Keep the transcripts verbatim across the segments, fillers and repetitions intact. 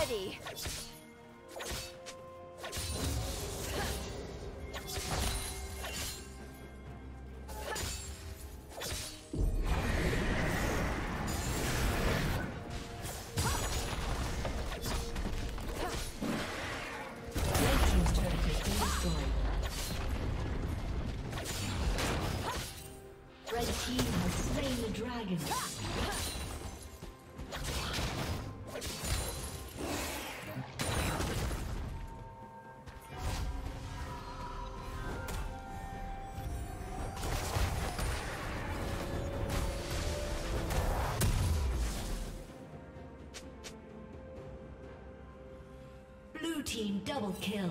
Ready. Team double kill.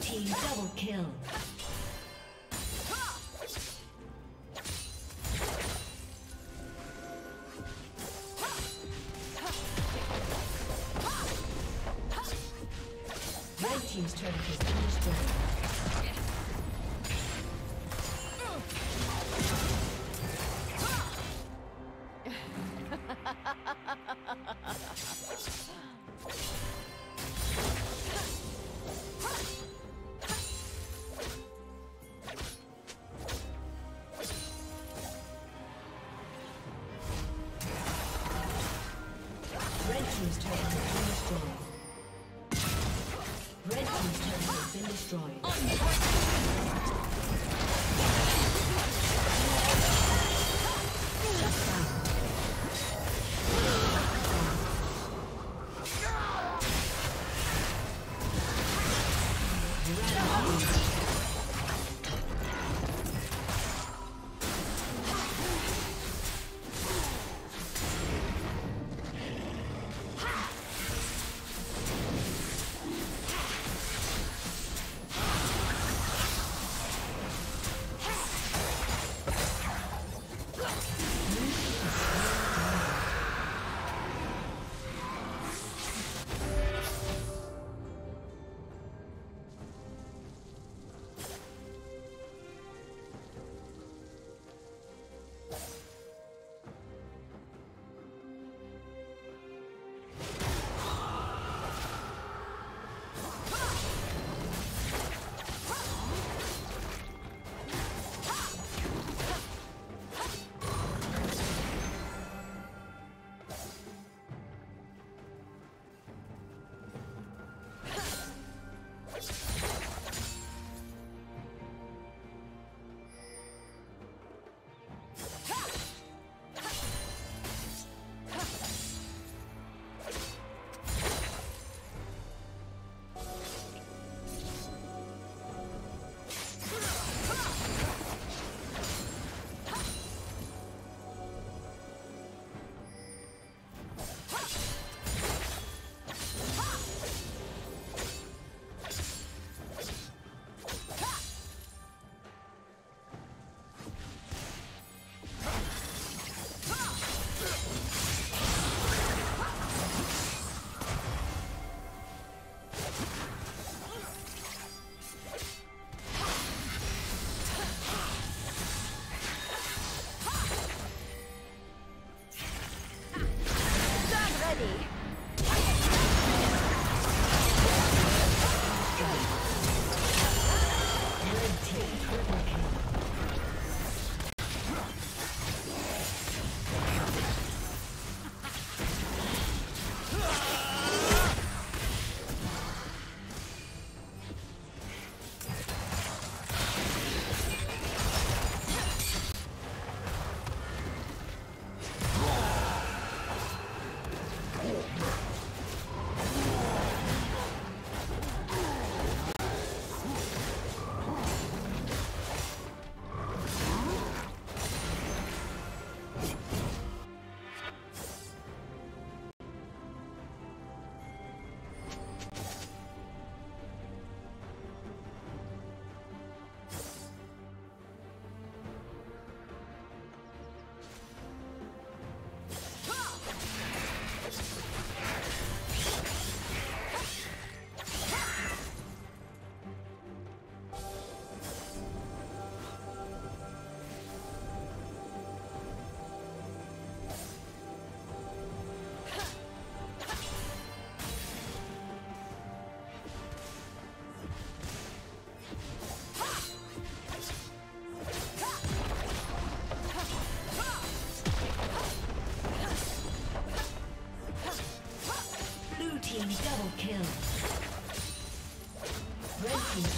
team double kill. Red team's turret has been destroyed. Red team's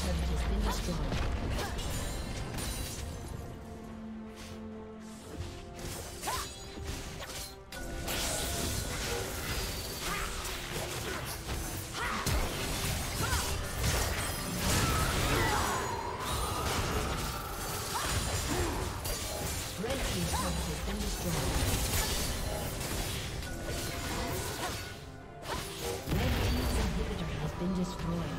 inhibitor has been destroyed.